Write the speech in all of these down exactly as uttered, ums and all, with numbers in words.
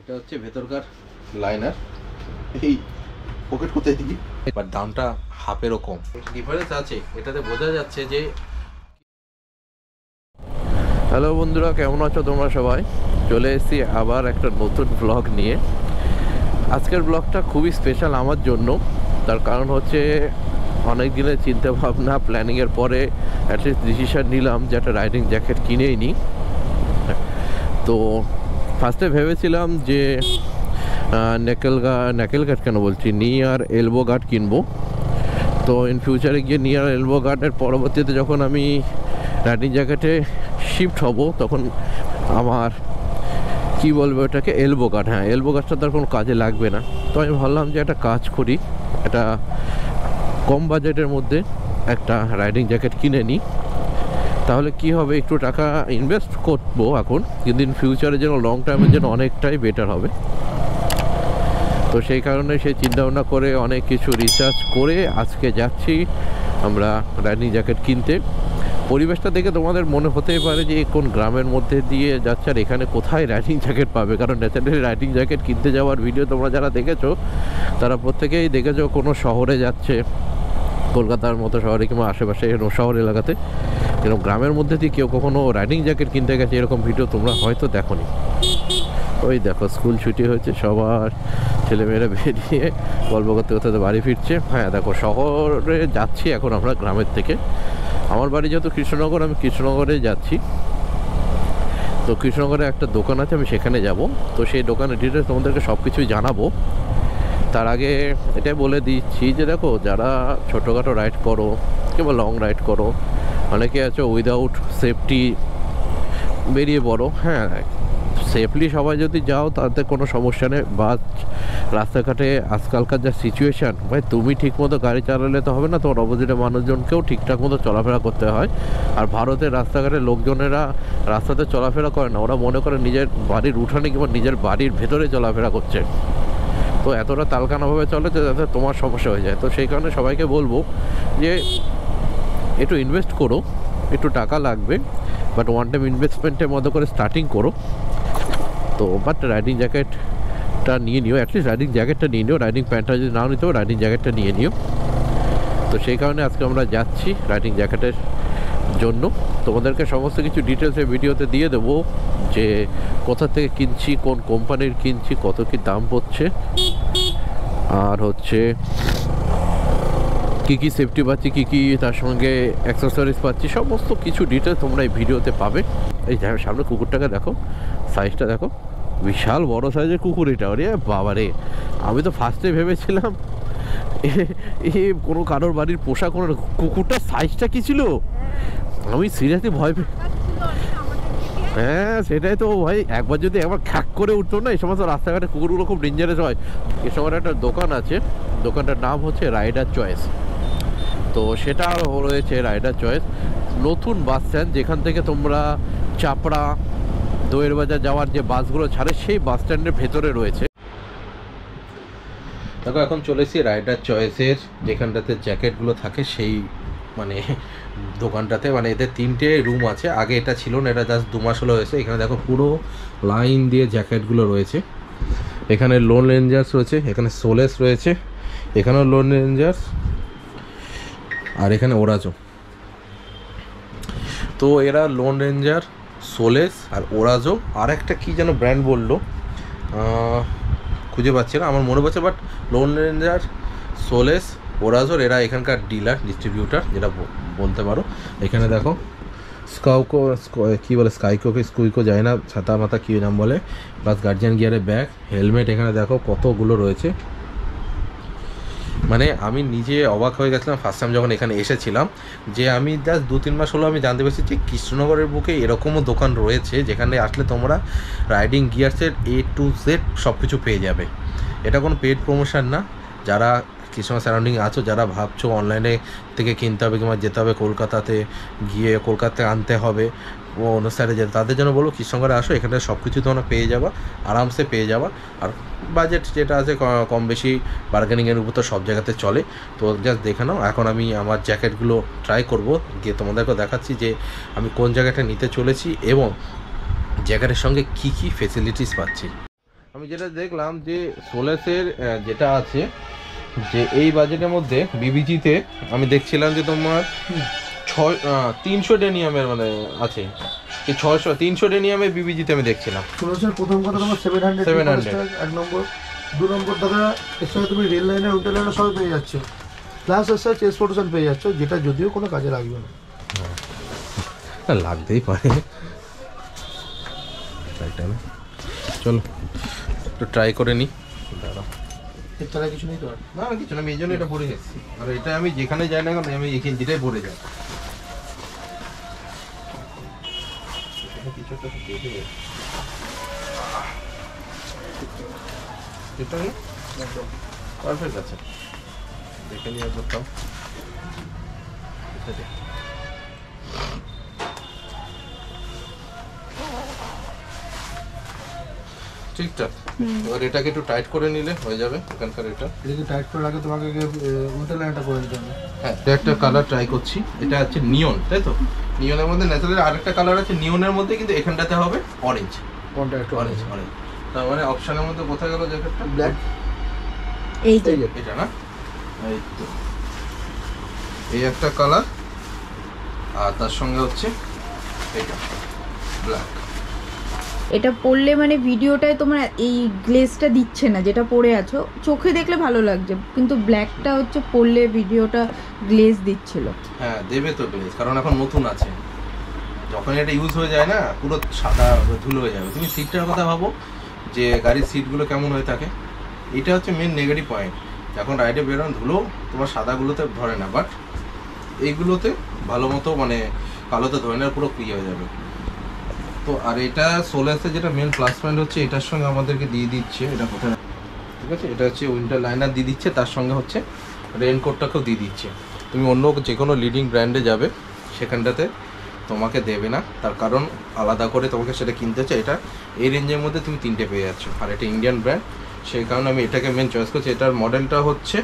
এটা হচ্ছে ভেতরকার লাইনার। এই পকেট কোথায় দিবি? বাট দামটা হাফ এরও কম ডিফারেন্স আছে, এটাতে বোঝা যাচ্ছে যে। হ্যালো বন্ধুরা, কেমন আছো তোমরা সবাই? চলে এসেছি আবার একটা নতুন ব্লগ নিয়ে। আজকের ব্লগটা খুবই স্পেশাল আমার জন্য, তার কারণ হচ্ছে অনেক দিনের চিন্তাভাবনা প্ল্যানিংয়ের পরে অ্যাটলিস্ট ডিসিশান নিলাম যে একটা রাইডিং জ্যাকেট কিনেই নিই। তো ফার্স্টে ভেবেছিলাম যে নেকেল গার্ড নেকেল গার্ড কেন বলছি নি আর এলবো গার্ড কিনবো। তো ইন ফিউচারে গিয়ে নি আর এলবো গার্ডের পরবর্তীতে যখন আমি রাইডিং জ্যাকেটে শিফট হব তখন আমার কি বলবো এটাকে এলবো গার্ড, হ্যাঁ এলবো গার্ডটা তার কোনো কাজে লাগবে না। তো আমি ভাবলাম যে একটা কাজ করি, একটা কম বাজেটের মধ্যে একটা রাইডিং জ্যাকেট কিনে নিই, তাহলে কি হবে একটু টাকা ইনভেস্ট করবো এখন, কিন্তু ইন ফিউচারে যেন লং টার্মের জন্য অনেকটাই বেটার হবে। তো সেই কারণে সেই চিন্তাভাবনা করে অনেক কিছু রিসার্চ করে আজকে যাচ্ছি আমরা রাইডিং জ্যাকেট কিনতে। পরিবেশটা দেখে তোমাদের মনে হতেই পারে যে কোন গ্রামের মধ্যে দিয়ে যাচ্ছে আর এখানে কোথায় রাইডিং জ্যাকেট পাবে, কারণ ন্যাচারালি রাইডিং জ্যাকেট কিনতে যাওয়ার ভিডিও তোমরা যারা দেখেছো তারা প্রত্যেকেই দেখেছো কোনো শহরে যাচ্ছে, কলকাতার মতো শহরে কিংবা আশেপাশে শহর এলাকাতে। এরকম গ্রামের মধ্যে দিয়ে কেউ কখনো রাইডিং জ্যাকেট কিনতে গেছে এরকম ভিডিও তোমরা হয়তো দেখোনি। ওই দেখো স্কুল ছুটি হয়েছে, সবার ছেলেমেয়েরা বেরিয়ে গল্প করতে করতে বাড়ি ফিরছে। হ্যাঁ দেখো শহরে যাচ্ছি এখন আমরা গ্রামের থেকে। আমার বাড়ি যেহেতু কৃষ্ণনগর, আমি কৃষ্ণনগরে যাচ্ছি। তো কৃষ্ণনগরে একটা দোকান আছে, আমি সেখানে যাব। তো সেই দোকানের ডিটেলস তোমাদেরকে সব কিছুই জানাবো। তার আগে এটাই বলে দিচ্ছি যে দেখো যারা ছোটোখাটো রাইড করো কিংবা লং রাইড করো, অনেকে আছে উইদাউট সেফটি বেরিয়ে পড়ো। হ্যাঁ সেফলি সবাই যদি যাও তাতে কোনো সমস্যা নেই, বা রাস্তাঘাটে আজকালকার যা সিচুয়েশান ভাই, তুমি ঠিকমতো গাড়ি চালালে তো হবে না, তোমার অপোজিটে মানুষজনকেও ঠিকঠাক মতো চলাফেরা করতে হয়। আর ভারতের রাস্তাঘাটে লোকজনেরা রাস্তাতে চলাফেরা করে না, ওরা মনে করে নিজের বাড়ির উঠানে কিংবা নিজের বাড়ির ভেতরে চলাফেরা করছে। তো এতটা তালকানাভাবে চলে যে যাতে তোমার সমস্যা হয়ে যায়। তো সেই কারণে সবাইকে বলবো যে একটু ইনভেস্ট করো, একটু টাকা লাগবে, বাট ওয়ান টাইম ইনভেস্টমেন্টের মতো করে স্টার্টিং করো। তো বাট রাইডিং জ্যাকেটটা নিয়ে নিও, অ্যাটলিস্ট রাইডিং জ্যাকেটটা নিয়ে নিও, রাইডিং প্যান্টটা যদি নাও নিতে রাইডিং জ্যাকেটটা নিয়ে নিও। তো সেই কারণে আজকে আমরা যাচ্ছি রাইডিং জ্যাকেটের জন্য। তোমাদেরকে সমস্ত কিছু ডিটেলসে ভিডিওতে দিয়ে দেবো যে কোথা থেকে কিনছি, কোন কোম্পানির কিনছি, কত কী দাম পড়ছে, আর হচ্ছে কী কী সেফটি পাচ্ছি, কী কী তার সঙ্গে অ্যাক্সেসরিজ পাচ্ছি, সমস্ত কিছু ডিটেলস তোমরা এই ভিডিওতে পাবে। এই সামনে কুকুরটাকে দেখো, সাইজটা দেখো, বিশাল বড় সাইজের কুকুর এটা। আরে বাবারে, আমি তো ফার্স্টে ভেবেছিলাম এ কোনো কারোর বাড়ির পোষা কোনো কুকুরটার সাইজটা কী ছিল, আমি সিরিয়াসলি ভয় পেয়ে। হ্যাঁ সেটাই তো ভাই, একবার যদি একবার খ্যাক করে উঠতো না। এই সমস্ত রাস্তাঘাটে কুকুরগুলো খুব ডেঞ্জারাস হয়। এ সময় একটা দোকান আছে, দোকানটার নাম হচ্ছে রাইডার চয়েস। তো সেটা রয়েছে রাইডার চয়েস নতুন বাস স্ট্যান্ড, যেখান থেকে তোমরা চাপড়া দইয়ের বাজার যাওয়ার যে বাসগুলো ছাড়ে সেই বাস স্ট্যান্ডের ভেতরে রয়েছে। দেখো এখন চলেছি রাইডার চয়েসের, যেখানটাতে জ্যাকেটগুলো থাকে সেই মানে দোকানটাতে। মানে এদের তিনটে রুম আছে, আগে এটা ছিল না, এটা জাস্ট দু মাস হলো হয়েছে। এখানে দেখো পুরো লাইন দিয়ে জ্যাকেটগুলো রয়েছে। এখানে লোন রেঞ্জার্স রয়েছে, এখানে সোলেস রয়েছে, এখানেও লোন রেঞ্জার্স, আর এখানে ওরাজো। তো এরা লোন রেঞ্জার, সোলেস আর ওরাজো আর একটা কী যেন ব্র্যান্ড বললো খুঁজে পাচ্ছি না, আমার মনে পড়ছে, বাট লোন রেঞ্জার, সোলেস, ওরাজোর এরা এখানকার ডিলার ডিস্ট্রিবিউটার যেটা বলতে পারো। এখানে দেখো স্কাউকো কী বলে স্কাইকোকে স্কুইকো যায় না, ছাতা মাথা কী নাম বলে, প্লাস গার্জিয়ান গিয়ারের ব্যাগ, হেলমেট, এখানে দেখো কতগুলো রয়েছে। মানে আমি নিজে অবাক হয়ে গেছিলাম ফার্স্ট টাইম যখন এখানে এসেছিলাম, যে আমি জাস্ট দু তিন মাস হলো আমি জানতে পেরেছি যে কৃষ্ণনগরের বুকে এরকমও দোকান রয়েছে যেখানে আসলে তোমরা রাইডিং গিয়ার্সের এ টু জেড সব কিছু পেয়ে যাবে। এটা কোনো পেড প্রমোশন না। যারা কৃষ্ণনগর সারাউন্ডিং আছো, যারা ভাবছো অনলাইনে থেকে কিনতে হবে কিংবা যেতে হবে কলকাতাতে গিয়ে কলকাতাতে আনতে হবে ও অনুষ্ঠানে যেতে, তাদের জন্য বলবো কৃষ্ণনগরে আসো, এখানে সব কিছু তোমরা পেয়ে যাবা, আরামসে পেয়ে যাবা। আর বাজেট যেটা আছে কম বেশি বার্গেনিংয়ের উপর তো সব জায়গাতে চলে। তো জাস্ট দেখে নাও। এখন আমি আমার জ্যাকেটগুলো ট্রাই করব, গিয়ে তোমাদেরকে দেখাচ্ছি যে আমি কোন জায়গাটা নিতে চলেছি এবং জ্যাকেটের সঙ্গে কী কী ফেসিলিটিস পাচ্ছি। আমি যেটা দেখলাম যে সোলাসের যেটা আছে যে এই বাজেটের মধ্যে বিবিজিতে আমি দেখছিলাম যে তোমার ছয় তিনশো ডেনিয়ামের মানে আছে কি ছয়শো তিনশো ডেনিয়ামের বিবিজিতে আমি দেখছিলাম। সোলাসের প্রথম কথা তোমার সেভেন হান্ড্রেড সেভেন হান্ড্রেড এক নম্বর। দু নম্বর দাদা এর সঙ্গে তুমি রেল লাইনের হোটেল লাইনের সবাই পেয়ে যাচ্ছ, প্লাস এর সাথে চেস প্রোটেকশন পেয়ে যাচ্ছ, যেটা যদিও কোনো কাজে লাগবে না। লাগতেই পারে, চলো একটু ট্রাই করে নিই। দাঁড়া এছাড়া কিছু নেই তো? না কিছু না, আমি এই জন্য এটা পরে যাচ্ছি, আর এটা আমি যেখানে যাই না কেন আমি এই কিনজিটাই পরে যাই। এটা একদম পারফেক্ট আছে, দেখে নিয়ে বলতাম। ঠিকঠাক, এবার এটাকে একটু টাইট করে নিলে হয়ে যাবে। এখানকার এটা যদি টাইট করে রাখে তোমাকে উল্টো লাইনটা করে দিতে হবে। হ্যাঁ, এটা একটা কালার ট্রাই করছি, এটা হচ্ছে নিয়ন, তাই তো? নিয়নের মধ্যে ন্যাচারাল আরেকটা কালার আছে নিয়নের মধ্যে, কিন্তু এখানটাতে হবে অরেঞ্জ, কোনটা একটু অরেঞ্জ। অরেঞ্জ তার মানে অপশনের মধ্যে কোথায় গেল জ্যাকেটটা? ব্ল্যাক, এই তো এটা না, এই তো এই একটা কালার, আর তার সঙ্গে হচ্ছে এটা ব্ল্যাক। এটা পরলে মানে ভিডিওটায় তোমার এই গ্লেজটা দিচ্ছে না, যেটা পরে আছো চোখে দেখলে ভালো লাগছে, কিন্তু ব্ল্যাকটা হচ্ছে পরলে ভিডিওটা গ্লেজ দিচ্ছিল। হ্যাঁ দেবে তো গ্লেজ, কারণ এখন নতুন আছে, যখন এটা ইউজ হয়ে যায় না পুরো সাদা ধুলো হয়ে যাবে। তুমি সিটটার কথা ভাবো যে গাড়ির সিটগুলো কেমন হয়ে থাকে, এটা হচ্ছে মেন নেগেটিভ পয়েন্ট। এখন রাইডে বেরোন ধুলো তোমার সাদাগুলোতে ধরে না, বাট এইগুলোতে ভালো মতো মানে কালোতে ধরে না, পুরো ক্লিয়ার হয়ে যাবে। তো আর এটা সোলাসে যেটা মেন প্লাস পয়েন্ট হচ্ছে, এটার সঙ্গে আমাদেরকে দিয়ে দিচ্ছে, এটা কোথায় ঠিক আছে, এটা হচ্ছে উইন্টার লাইনার দিয়ে দিচ্ছে, তার সঙ্গে হচ্ছে রেইনকোটটাকেও দিয়ে দিচ্ছে। তুমি অন্য যে কোনো লিডিং ব্র্যান্ডে যাবে সেখানটাতে তোমাকে দেবে না, তার কারণ আলাদা করে তোমাকে সেটা কিনতে হচ্ছে। এটা এই রেঞ্জের মধ্যে তুমি তিনটে পেয়ে যাচ্ছ, আর এটা ইন্ডিয়ান ব্র্যান্ড, সেই কারণে আমি এটাকে মেন চয়েস করছি। এটার মডেলটা হচ্ছে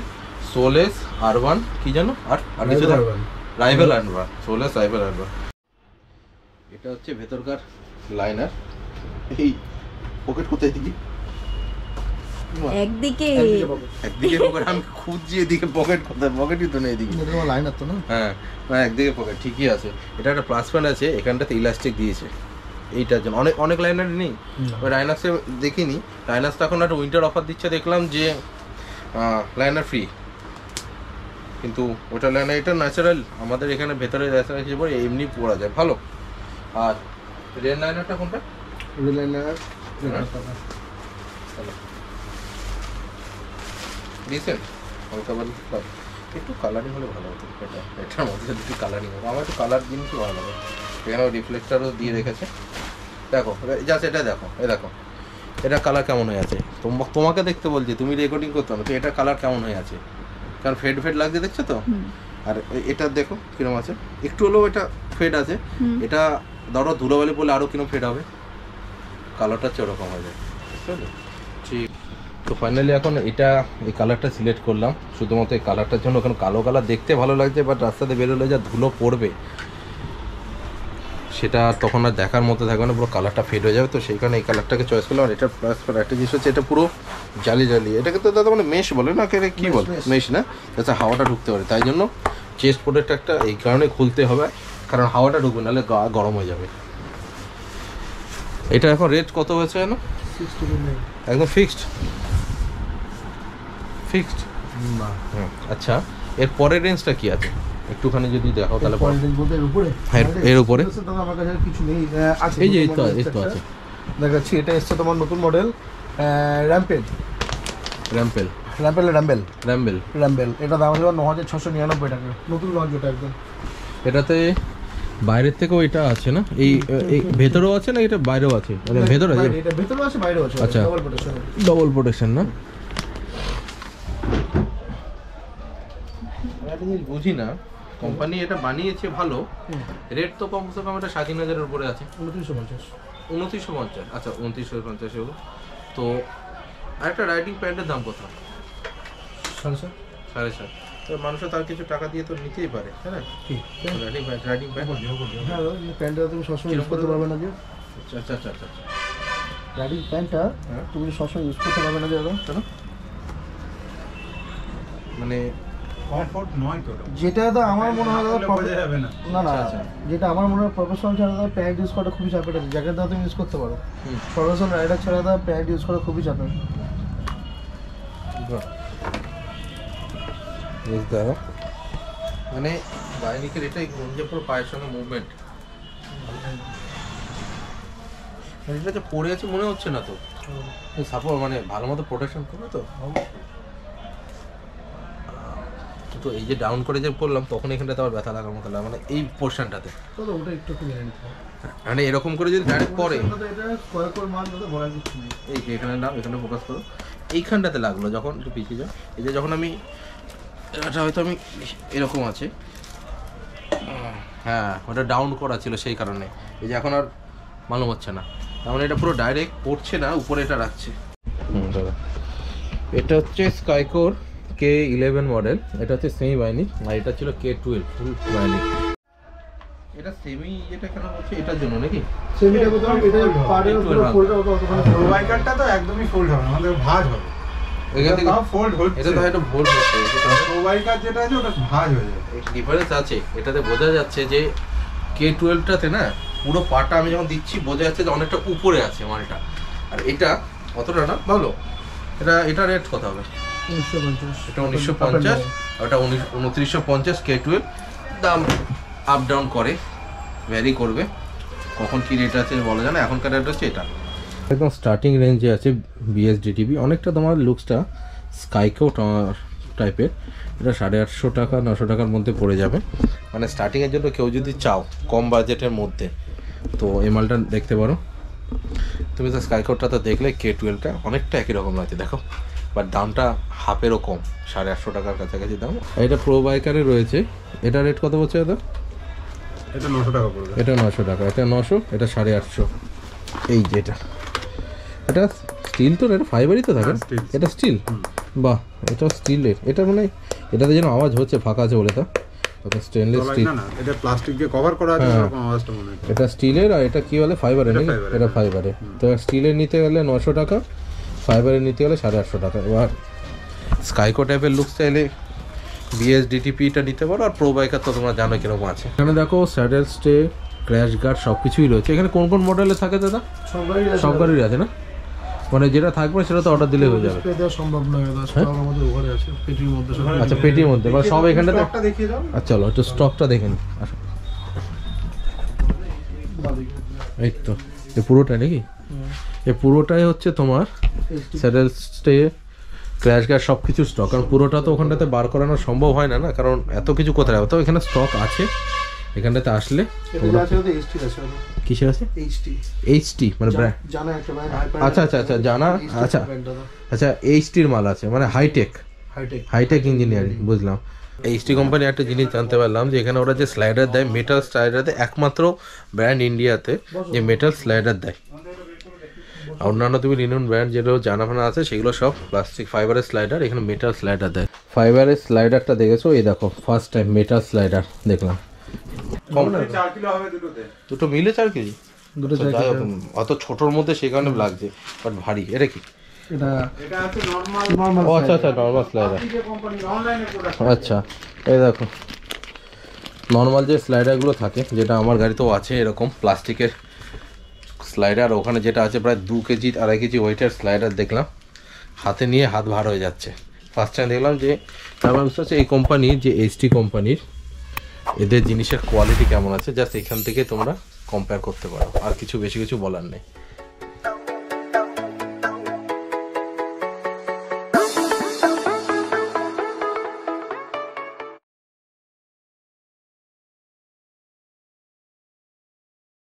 সোলেস আর ওয়ান কী জানো, আর আর কিছু রাইভেল আর ওয়ান, সোলেস রাইভেল আর ওয়ান। এটা হচ্ছে ভেতরকার লাইনার, এই পকেট কোথায় দিকে একদিকে একদিকে পকেট, আমি খুঁজছি এদিকে পকেট কোথায়, পকেটই তো না এদিকে, তোমার লাইনার তো না। হ্যাঁ না একদিকে পকেট ঠিকই আছে। এটা একটা প্লাস পয়েন্ট আছে, এখানটাতে ইলাস্টিক দিয়েছে এইটার জন্য। অনেক অনেক লাইনার নেই, ওই রাইনার্সে দেখিনি, রাইনার্সটা এখন একটা উইন্টার অফার দিচ্ছে দেখলাম, যে লাইনার ফ্রি, কিন্তু ওটা লাইনার এটা ন্যাচারাল আমাদের এখানে ভেতরে ন্যাচারাল হিসেবে এমনি পড়া যায় ভালো। আর রেল লাইনারটা কোনটা? রেল লাইনার ডিসেন্ট, হালকা ভালো, একটু কালারিং হলে ভালো হতো। এটা এটার মধ্যে যদি কালারিং হবে, আমার একটু কালার জিনিস ভালো লাগে। এখানে রিফ্লেক্টারও দিয়ে রেখেছে, দেখো জাস্ট এটা দেখো, এ দেখো এটা কালার কেমন হয়ে আছে। তোমাকে দেখতে বলছি, তুমি রেকর্ডিং করতে হবে, তো এটা কালার কেমন হয়ে আছে, কারণ ফেড ফেড লাগছে দেখছো তো। আর এটা দেখো কিরম আছে, একটু হলেও এটা ফেড আছে। এটা ধরো ধুলোবালি পড়লে আরও কিরম ফেড হবে, কালারটা হচ্ছে ওরকম হয়ে যায়, বুঝতে পারলে? ঠিক, তো ফাইনালি এখন এটা এই কালারটা সিলেক্ট করলাম শুধুমাত্র এই কালারটার জন্য, কারণ কালো কালার দেখতে ভালো লাগছে, বাট রাস্তাতে বেরোলে যা ধুলো পড়বে সেটা তখন আর দেখার মতো থাকবে না, পুরো কালারটা ফেড হয়ে যাবে। তো সেই কারণে এই কালারটাকে চয়েস করলাম। আর এটার প্লাস একটা জিনিস হচ্ছে এটা পুরো জালি জালি, এটাকে তো দাদা মানে মেশ বলে না, কে কী বলে মেশ না, যাতে হাওয়াটা ঢুকতে পারে, তাই জন্য চেস্ট প্রোটেক্ট একটা এই কারণে খুলতে হবে, কারণ হাওয়াটা ঢুকবে নাহলে গা গরম হয়ে যাবে। এটা এখন রেট কত হয়েছে না? একদম ফিক্সড ফিক্সড না? আচ্ছা এর পরের রেঞ্জটা কি আছে একটুখানি যদি দেখাও তাহলে। পরের রেঞ্জ বলতে এর উপরে, এর উপরে দাদা আমার কাছে কিছু নেই আছে। এই যে এটা এটা আছে দেখাচ্ছি, এটা এসছে তোমার নতুন মডেল র‍্যাম্পেল র‍্যাম্পেল র‍্যাম্পেল র‍্যাম্পেল র‍্যাম্পেল র‍্যাম্পেল। এটা দাম হলো নয় হাজার ছশো নিরানব্বই টাকা, নতুন লঞ্চ এটা একদম। এটাতে বাইরের থেকেও এটা আছে না, এই ভেতরেও আছে না, এটা বাইরেও আছে, মানে ভেতরে আছে, এটা ভেতরেও আছে বাইরেও আছে। আচ্ছা ডবল প্রোটেকশন, ডবল প্রোটেকশন না? এটা জিনিস বুঝি না, কোম্পানি এটা বানিয়েছে ভালো, রেট তো কমসে কম এটা সাড়ে তিন হাজারের উপরে আছে, উনত্রিশশো পঞ্চাশ। আচ্ছা উনত্রিশশো পঞ্চাশ এগুলো তো। আর একটা রাইডিং প্যান্টের দাম কত? সাড়ে সাত সাড়ে সাত। তো মানুষও তার কিছু টাকা দিয়ে তো নিতেই পারে, তাই না? ঠিক, রাইডিং প্যান্ট রাইডিং প্যান্ট হ্যাঁ প্যান্টটা তুমি সবসময় ইউজ করতে পারবে না যে। আচ্ছা আচ্ছা আচ্ছা গাড়ির প্যান্টটা তুমি সবসময় ইউজ করতে পারবে না দাদা, কেন মানে কমফোর্ট নয় তো যেটা দাদা আমার মনে হয় দাদা পাওয়া যাবে না, না না যেটা আমার মনে হয় প্রফেশনাল ছাড়া দাদা প্যান্ট ইউজ করাটা খুবই চাপের আছে, জ্যাকেট দাদা তুমি ইউজ করতে পারো, প্রফেশনাল রাইডার ছাড়া দাদা প্যান্ট ইউজ করা খুবই চাপের। ইস দাদা মানে বাইনিকের এটাই গঞ্জে পুরো পায়ের সঙ্গে মুভমেন্ট এটা যে পড়ে আছে মনে হচ্ছে না তো সাপোর্ট মানে ভালো মতো প্রোটেকশন করবে তো, তো এই যে ডাউন করে যে পড়লাম তখন এখানটাতে আবার ব্যথা লাগার মতো লাগে মানে এই পোর্শনটাতে, তো ওটা একটু একটু নিয়ে নিতে মানে এরকম করে যদি ডাইরেক্ট পড়ে এটা কয় কয় মান দাদা বলা যাচ্ছে না, এই যে এখানে নাম এখানে ফোকাস করো এইখানটাতে লাগলো যখন একটু পিছিয়ে যাও, এই যে যখন আমি এটা হয়তো আমি এরকম আছে হ্যাঁ ওটা ডাউন করা ছিল সেই কারণে, এই যে এখন আর মালুম হচ্ছে না তাহলে এটা পুরো ডাইরেক্ট পড়ছে না উপরে এটা রাখছে। এটা হচ্ছে স্কাইকোর কে ইলেভেন মডেল, এটা হচ্ছে সেমি বাইনি আর এটা ছিল কে টুয়েলভ ফুল বাইনি। এটা সেমি এটা কেন হচ্ছে এটার জন্য নাকি সেমিটা কত এটা পাড়ের উপরে ফোল্ড হবে অথবা প্রোভাইডারটা তো একদমই ফোল্ড হবে মানে ভাঁজ হবে এখান থেকে ফোল্ড হচ্ছে এটা তো এটা ফোল্ড হচ্ছে এটা প্রোভাইডার যেটা আছে ওটা ভাঁজ হয়ে যায়, এই ডিফারেন্স আছে এটাতে বোঝা যাচ্ছে যে কে টুয়েলভটাতে না পুরো পাটা আমি যখন দিচ্ছি বোঝা যাচ্ছে যে অনেকটা উপরে আছে মালটা আর এটা অতটা না ভালো, এটা এটা রেট কত হবে উনিশশো পঞ্চাশ, এটা উনিশশো পঞ্চাশ আর এটা উনত্রিশশো পঞ্চাশ কে টুয়েলভ দাম আপ ডাউন করে ভ্যারি করবে কখন কী রেট আছে বলা যায় না, এখনকার রেট হচ্ছে এটা একদম স্টার্টিং রেঞ্জে আছে বিএসডিটিভি অনেকটা তোমার লুকসটা স্কাইকো টাইপের, এটা সাড়ে আটশো টাকা নশো টাকার মধ্যে পড়ে যাবে মানে স্টার্টিংয়ের জন্য কেউ যদি চাও কম বাজেটের মধ্যে তো এই মালটা দেখতে পারো তুমি, তো স্কাইকোডটা তো দেখলে কে টুয়েলভটা অনেকটা একই রকম লাগছে দেখো বাট দামটা হাফেরও কম সাড়ে আটশো টাকার কাছাকাছি দাম, এটা প্রো বাইকারে রয়েছে এটা রেট কত বলছে দাদা এটা নশো টাকা পড়বে, এটা নশো টাকা এটা নশো এটা সাড়ে আটশো, এই যে এটা এটা স্টিল তো এটা ফাইবারই তো থাকে এটা স্টিল বাহ এটা স্টিলের এটা মানে এটাতে যেন আওয়াজ হচ্ছে ফাঁকা আছে বলে তা ওটা স্টেনলেস স্টিল না না এটা প্লাস্টিক দিয়ে কভার করা আছে এরকম আওয়াজটা মনে হয়, এটা স্টিলের আর এটা কি বলে ফাইবারে নাকি এটা ফাইবারে, তো স্টিলের নিতে গেলে নশো টাকা ফাইবারে নিতে গেলে সাড়ে আটশো টাকা, এবার স্কাইকো টাইপের লুক চাইলে বিএসডিটিপিটা নিতে পারো আর প্রো বাইকার তো তোমরা জানো কীরকম আছে, এখানে দেখো স্যাডেল স্টে ক্র্যাশ গার্ড সব কিছুই রয়েছে, এখানে কোন কোন মডেলে থাকে দাদা সব গাড়ির আছে না মানে যেটা থাকবে সেটা তো অর্ডার দিলে হয়ে যাবে, এটা সম্ভব নয় দাদা স্টক আমাদের ঘরে আছে পেটির মধ্যে, আচ্ছা পেটির মধ্যে মানে সব এখানটাতে একটা দেখিয়ে দাও, আচ্ছা চলো একটু স্টকটা দেখেন আসুন, এই তো এই পুরোটা নাকি এই পুরোটাই হচ্ছে তোমার স্যাডেল স্টে ক্র্যাশ গার্ড সব কিছু স্টক, কারণ পুরোটা তো ওখানটাতে বার করানো সম্ভব হয় না না কারণ এত কিছু কোথায় হবে, তো এখানে স্টক আছে এখানটাতে আসলে কিসের আছে এইচটি এইচটি মানে জানা একটা ব্র্যান্ড আচ্ছা আচ্ছা আচ্ছা জানা আচ্ছা আচ্ছা এইচটির মাল আছে মানে হাইটেক হাইটেক হাইটেক ইঞ্জিনিয়ারিং বুঝলাম, এইচটি কোম্পানি একটা জিনিস জানতে পারলাম যে এখানে ওরা যে স্লাইডার দেয় মেটাল স্লাইডার দেয় একমাত্র ব্র্যান্ড ইন্ডিয়াতে যে মেটাল স্লাইডার দেয়, আর অন্যান্য তুমি লিনুন ব্র্যান্ড যেগুলো জানা ফানা আছে সেগুলো সব প্লাস্টিক ফাইবারের স্লাইডার, এখানে মেটাল স্লাইডার দেয় ফাইবারের স্লাইডারটা দেখেছো এই দেখো ফার্স্ট টাইম মেটাল স্লাইডার দেখলাম, দুটো মিলে চার কেজি দুটো অত ছোটোর মধ্যে সেই কারণে লাগছে বাট ভারী এটা কি আচ্ছা আচ্ছা নর্মাল স্লাইডার আচ্ছা এই দেখো নর্মাল যে স্লাইডারগুলো থাকে যেটা আমার গাড়িতেও আছে এরকম প্লাস্টিকের স্লাইডার, ওখানে যেটা আছে প্রায় দু কেজি আড়াই কেজি ওয়েটের স্লাইডার দেখলাম হাতে নিয়ে হাত ভার হয়ে যাচ্ছে ফার্স্ট টাইম দেখলাম, যে তারপর বুঝতে পারছি এই কোম্পানি যে এইচটি কোম্পানির এদের জিনিসের কোয়ালিটি কেমন আছে জাস্ট এখান থেকে তোমরা কম্পেয়ার করতে পারো আর কিছু বেশি কিছু বলার নেই।